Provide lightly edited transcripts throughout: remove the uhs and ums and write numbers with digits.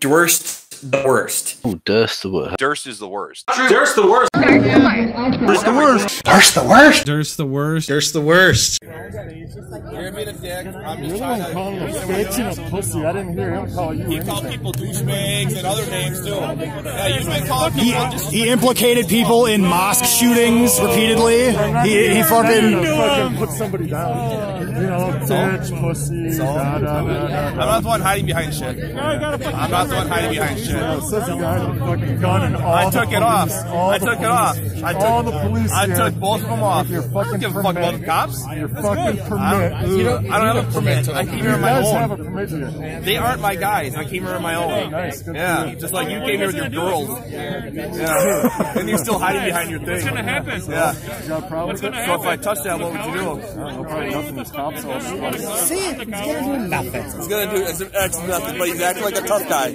Duerst the wuerst. Oh, duerst the wuerst. Duerst is the worst. Duerst the wuerst. Duerst the wuerst. Duerst the wuerst. Duerst the wuerst. Duerst the wuerst. You're being a dick. I'm just trying to call you a bitch and a pussy. I didn't hear him call you. He called people douchebags and other names too. Yeah, you've been calling people. He implicated people in mosque shootings repeatedly. He fucking put somebody down. You know, bitch, pussy. I'm not the one hiding behind shit. I'm not the one hiding behind shit. I took it off. I took it off. All the police. I took both of them off. You're fucking permit. Cops. You're fucking permit. I don't have a permit. I came here on my own. They aren't my guys. I came here on my own. Yeah, just like you came here with your girls. Yeah, and you're still hiding behind your thing. What's gonna happen? Yeah. What's gonna happen? So if I touch that, what would you do? See, he's gonna do nothing. He's gonna do nothing, but he's acting like a tough guy.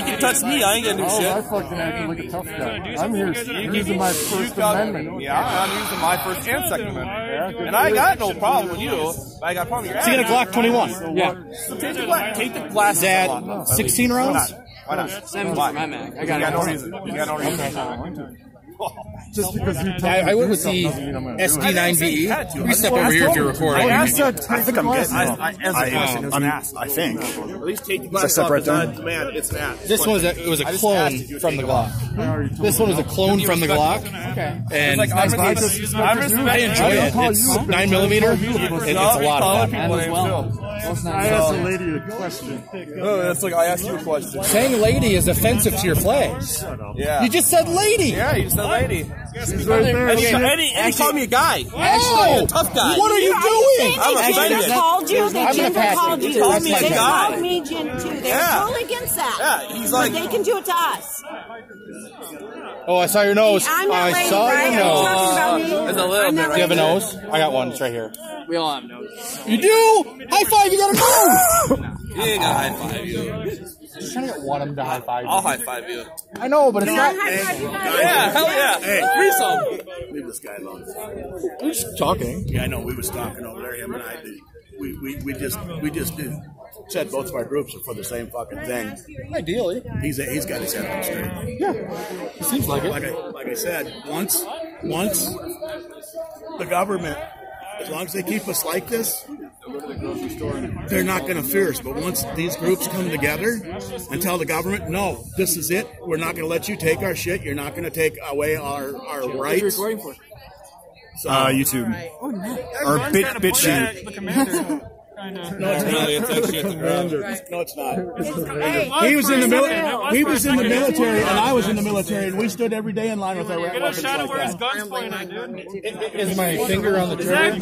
He can touch me, I ain't gonna do shit. I fucking acting like a tough guy. I'm here using my First Amendment. Yeah, I'm using my First and Second Amendment. Yeah, and I got no problem with you. I got a problem with you. So you got a Glock 21. So yeah. So take the glass out. 16 rounds? Why not? Send my Mac. I got no reason. You got no reason. Just because you I went with the SD9BE. We step over here to record. I think I'm getting I think. At least take the glass off. This one was a clone from the Glock. This one was a clone from the Glock. And I enjoy it. It's 9mm. It's a lot of fun. I asked a lady a question. No, that's like I asked you a question. Saying lady is offensive to your flag. Yeah. You just said lady. Yeah, you said lady. She's right there. And he called me a guy. Oh, a tough guy. What are you doing? They called you. They called me a guy. They called me Jim too. They're all against that. Yeah, he's like. They can do it to us. Oh, I saw your nose. I saw your nose. Do you have a nose? I got one. It's right here. We all have noses. You do? High five, you got a nose! You ain't gonna high five you. Just trying to get one of them to high five you. I'll high five you. I know, but it's not. Yeah, hell yeah. Hey, threesome. Leave this guy alone. We're just talking. Yeah, I know. We was talking over there. Him and I did. We just did. Said both of our groups are for the same fucking thing. Ideally. He's got his head on straight. Yeah. It seems like it. Like I said, once the government. As long as they keep us like this, they're not going to fear us. But once these groups come together and tell the government, no, this is it. We're not going to let you take our shit. You're not going to take away our rights. So, YouTube. Oh, no. Or BitChute. No, it's not. No, it's not. He was in the military, and I was in the military, and we stood every day in line with our weapons like that. Is my finger on the trigger?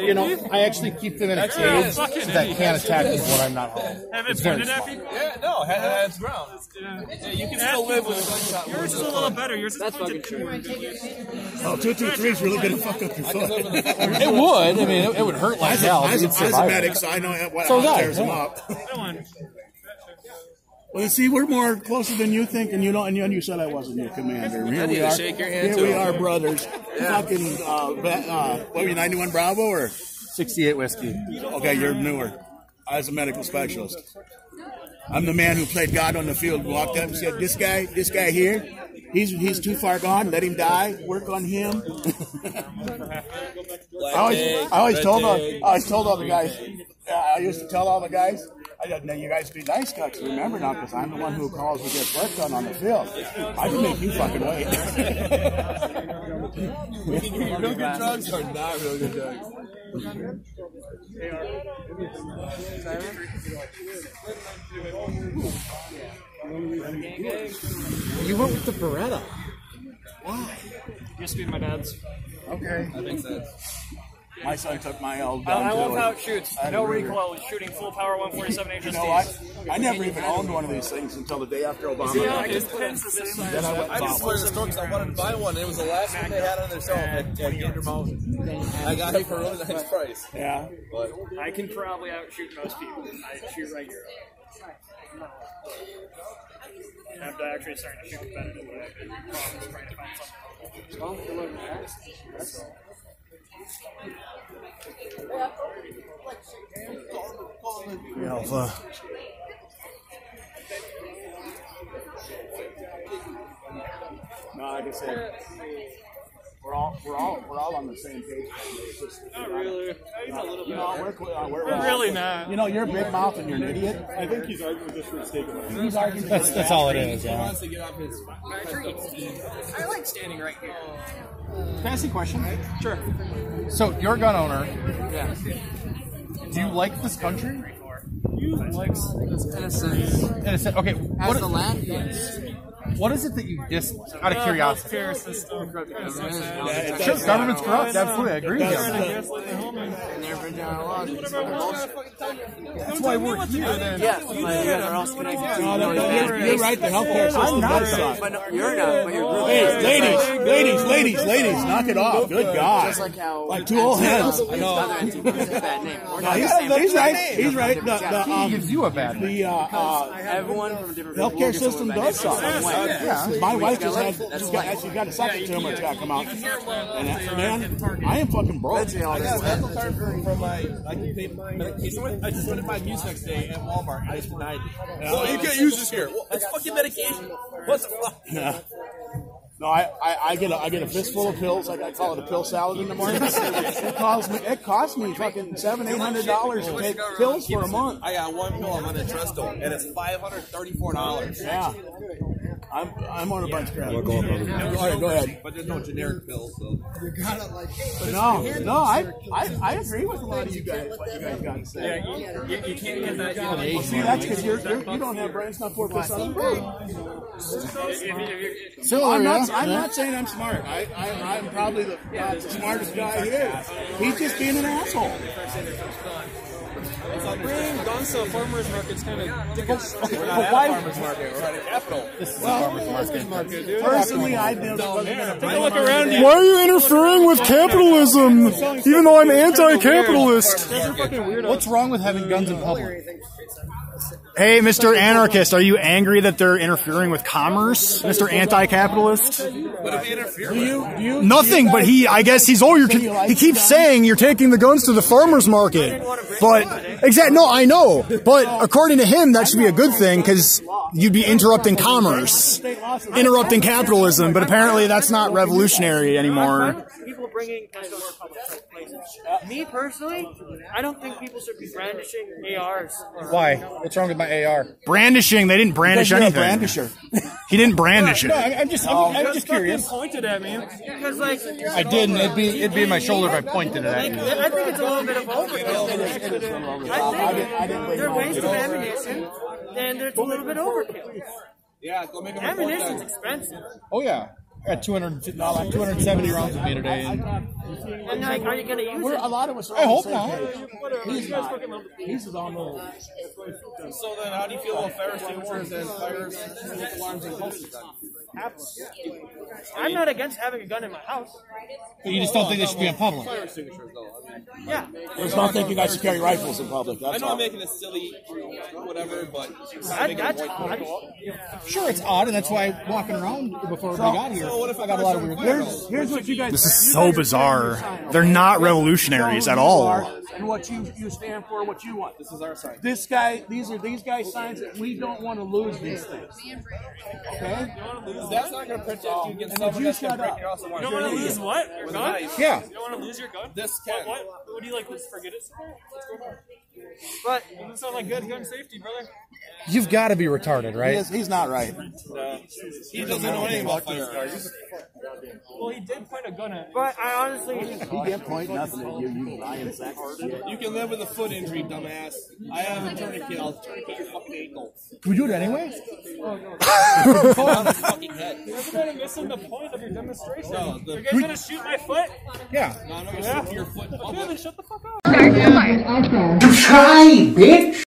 You know, I actually keep them in a cage so that can't attack me when I'm not home. It's very smart. Yeah, no, that's ground. You can still live with a gunshot. Yours is a little better. Yours is fucking true. Oh, 223 is really going to fuck up your foot. It would. I mean, it would hurt like hell. Medic, so I know what tears them up. Well, you see, we're more closer than you think, and you know, and you said I wasn't your commander. Here we are. Shake your hand here we are, brothers. Yeah. Fucking, what were you, 91 Bravo or 68 Whiskey? Okay, you're newer. I was a medical specialist. I'm the man who played God on the field. Walked up and said, "This guy here, he's too far gone. Let him die. Work on him." I always told all the guys. I used to tell all the guys, I said, "Now you guys be nice guys. Remember now, because I'm the one who calls to get work done on the field. I can make you fucking wait." Real good drugs are not real good drugs. You went with the Beretta. Why? Used to be my dad's. Okay. That makes sense. My son took my old down. I love how it shoots. No recoil. Was shooting full power 147 HSDs. You know, I never even owned one of these things until the day after Obama. See, I just went to the store because I wanted to buy one. It was the last one they had on their shelf at Gator Mountain. I got it for a really nice price. Yeah. But I can probably outshoot most people. I shoot right here. I'm actually starting to shoot competitively. Well, you're looking at that's all. Yeah, like I said, we're all on the same page. Not really. We're really not. You know, you're a big mouth and you're an idiot. I think he's arguing just for the sake of it. He's arguing. That's all it is. Yeah. He wants to get off his. I like standing right here. Can I ask you a question? Sure. So you're a gun owner. Yeah. Do you like this country? You like Innocent. Okay. As the land is. What is it that you dislike? Out of curiosity. Sure, government's corrupt. Absolutely, I agree with you. That's why we're here. You're right. The healthcare system does suck. You're not. Hey, ladies, knock it off. Good God. Like two old heads. I know. He's right. He's right. He gives you a bad name. Everyone from different healthcare system does suck. Yeah. My wife just got a second tumor attack come out. And man, I am fucking broke. I just went to buy Mucinex next day at Walmart. I just denied it. So you can't use this here. It's fucking medication. What the fuck? Yeah. No, I get a fistful of pills. I call it a pill salad in the morning. It costs me fucking $700-800 to take pills for a month. I got one pill. I'm on a Entresto, and it's $534. Yeah. I'm on a bunch of crap. We'll go ahead. But there's no generic pills, so. You got it like. No, I agree with a lot of you guys. What you guys got to say? Yeah, you can't get that. Well, see, that's because you don't have brains enough for this on the road. So I'm not saying I'm smart. I'm probably the smartest guy here. He's just being an asshole. Bringing guns to a farmer's market's kind of difficult. We're not at a farmer's market, we're at a capital. This is farmer's market, dude. Personally, I think take a look around you. Why are you interfering with capitalism, even though I'm anti-capitalist? What's wrong with having guns in public? Hey, Mr. Anarchist, are you angry that they're interfering with commerce, Mr. Anti-Capitalist? What if they interfere with? Nothing, but he keeps saying you're taking the guns to the farmer's market. But, exactly, no, I know. But according to him, that should be a good thing because you'd be interrupting commerce, interrupting capitalism, but apparently that's not revolutionary anymore. People bringing guns to more public places. Me, personally, I don't think people should be brandishing ARs. Why? What's wrong with my AR? Brandishing. They didn't brandish anything. Brandisher. He didn't brandish it. No, I'm just curious. Pointed at me. Because, like, I didn't. It'd be my shoulder if I pointed it at you. I think it's a little bit of overkill. I think they're wasting ammunition, and it's a little bit overkill. Yeah, go make a report. Ammunition's expensive. Oh, yeah. I got 270 rounds with me today. And like, are you going to use it? A lot of us are. I hope not. He's on old. So then, how do you feel about fire extinguishers and fire alarms and coasters? I'm not against having a gun in my house. But you just don't think they should be in public. Fire extinguishers, though. Yeah. I just don't think you guys should carry rifles in public. I know I'm making a silly whatever, but that's odd. Sure, it's odd, and that's why I'm walking around before we got here. What if I got a lot of weird girls? Here's what you guys. This is so bizarre. They're not revolutionaries at all. And what you stand for, what you want. This is our sign. This guy, these guys' signs that we don't want to lose these things. Okay. That's not going to protect you against someone that's going to break your house. You don't want to lose what? Your gun? Yeah. You don't want to lose your gun? This can. What do you like? Let's forget it. Let's go back. But it doesn't sound like good gun safety, brother. You've got to be retarded, right? He's not right. He doesn't know anything about these guys. Well, he did point a gun at me. But I honestly... He did point nothing at you, you lying sack of shit. You can live with a foot injury, dumbass. I have a tourniquet. I'll tourniquet your fucking ankle. Can we do it anyway? Oh, no. On his fucking head. You're going to miss the point of your demonstration. No, you guys going to shoot my foot? Yeah. No, I'm not going to shoot your foot. Dude, then shut the fuck up. Try, bitch!